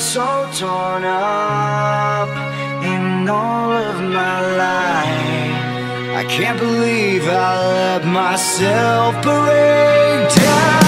been so torn up in all of my life. I can't believe I let myself break down.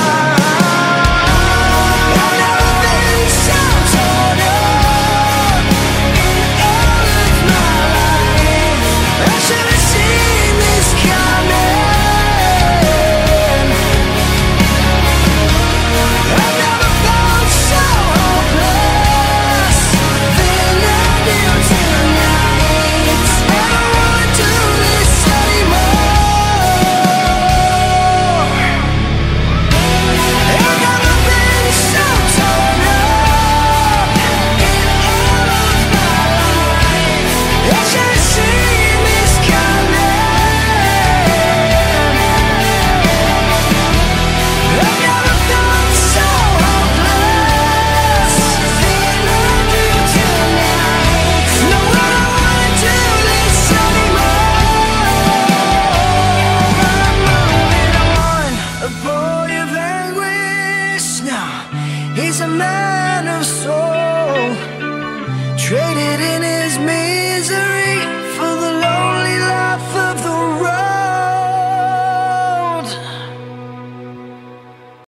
He's a man of soul, traded in his misery.